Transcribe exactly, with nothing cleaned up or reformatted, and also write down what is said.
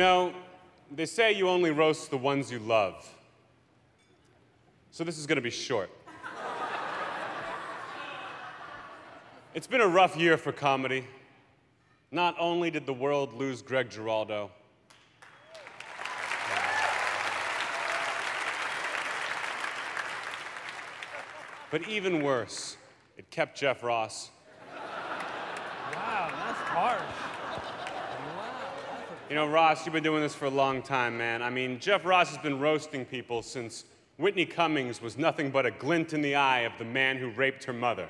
know, they say you only roast the ones you love. So this is going to be short. It's been a rough year for comedy. Not only did the world lose Greg Giraldo, but even worse, it kept Jeff Ross. Wow, that's harsh. Wow, that's a... You know, Ross, you've been doing this for a long time, man. I mean, Jeff Ross has been roasting people since Whitney Cummings was nothing but a glint in the eye of the man who raped her mother.